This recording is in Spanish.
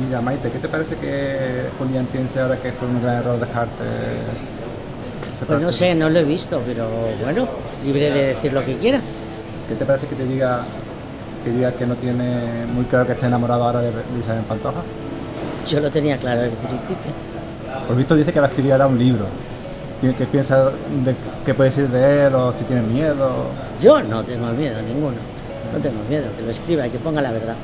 Mira, Maite, ¿qué te parece que Julián piense ahora que fue un gran error dejarte? Pues no sé, no lo he visto, pero bueno, libre de decir lo que quiera. ¿Qué te parece que te diga que no tiene muy claro que esté enamorado ahora de Isabel Pantoja? Yo lo tenía claro desde el principio. Por visto dice que va a escribir ahora un libro. ¿Qué piensas de qué puede decir de él o si tiene miedo? Yo no tengo miedo ninguno. No tengo miedo, que lo escriba y que ponga la verdad.